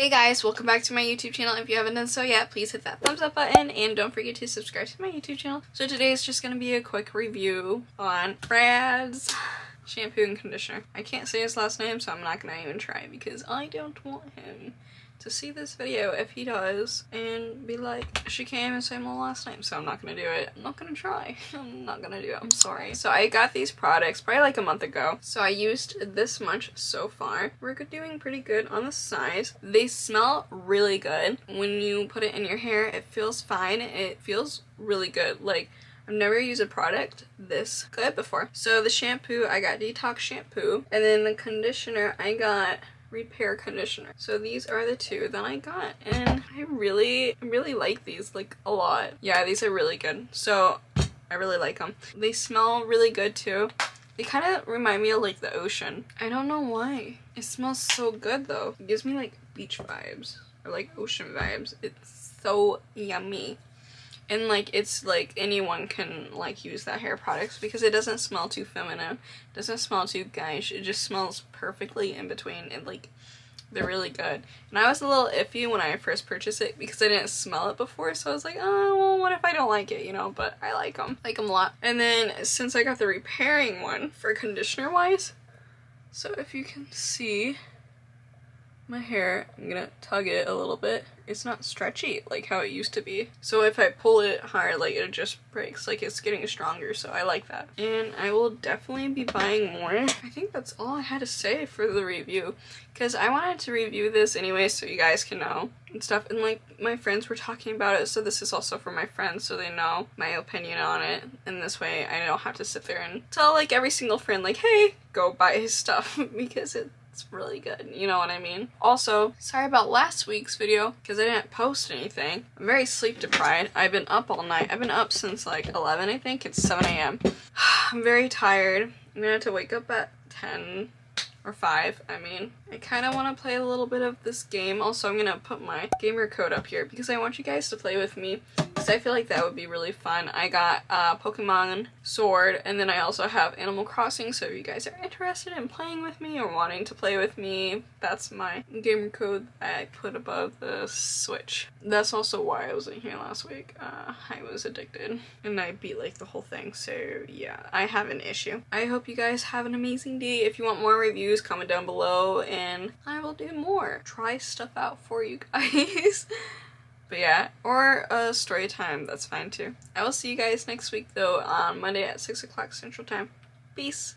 Hey guys, welcome back to my YouTube channel. If you haven't done so yet, please hit that thumbs up button and don't forget to subscribe to my YouTube channel. So today is just going to be a quick review on Brad's shampoo and conditioner. I can't say his last name, so I'm not going to even try because I don't want him to see this video if he does and be like, she came and said my last name, so I'm not going to do it. I'm not going to try. I'm not going to do it. I'm sorry. So I got these products probably like a month ago. So I used this much so far. We're doing pretty good on the size. They smell really good. When you put it in your hair, it feels fine. It feels really good. Like, I've never used a product this good before. So the shampoo, I got detox shampoo, and then the conditioner, I got repair conditioner. So these are the two that I got, and I really like these, like, a lot. Yeah, these are really good. So I really like them. They smell really good too. They kind of remind me of like the ocean. I don't know why. It smells so good though. It gives me like beach vibes or like ocean vibes. It's so yummy. And like, it's like anyone can like use that hair products because it doesn't smell too feminine, doesn't smell too guyish. It just smells perfectly in between, and like, they're really good. And I was a little iffy when I first purchased it because I didn't smell it before, so I was like, oh, well, what if I don't like it, you know? But I like them a lot. And then since I got the repairing one for conditioner wise, so if you can see my hair, I'm gonna tug it a little bit. It's not stretchy like how it used to be. So if I pull it hard, like, it just breaks. Like, it's getting stronger, so I like that. And I will definitely be buying more. I think that's all I had to say for the review, because I wanted to review this anyway so you guys can know and stuff. And like, my friends were talking about it, so this is also for my friends so they know my opinion on it. And this way I don't have to sit there and tell like every single friend like, hey, go buy his stuff because it's really good, you know what I mean? Also, sorry about last week's video because I didn't post anything. I'm very sleep deprived. I've been up all night. I've been up since like 11, I think. It's 7 a.m. I'm very tired. I'm gonna have to wake up at 10 or 5. I mean, I kind of want to play a little bit of this game. Also, I'm gonna put my gamer code up here because I want you guys to play with me because I feel like that would be really fun. I got Pokemon Sword, and then I also have Animal Crossing, so if you guys are interested in playing with me or wanting to play with me, that's my gamer code I put above the Switch. That's also why I wasn't here last week. I was addicted and I beat like the whole thing, so yeah, I have an issue. I hope you guys have an amazing day. If you want more reviews, comment down below and I will do more. Try stuff out for you guys. But yeah, or a story time, that's fine too. I will see you guys next week though, on Monday at 6 o'clock Central Time. Peace.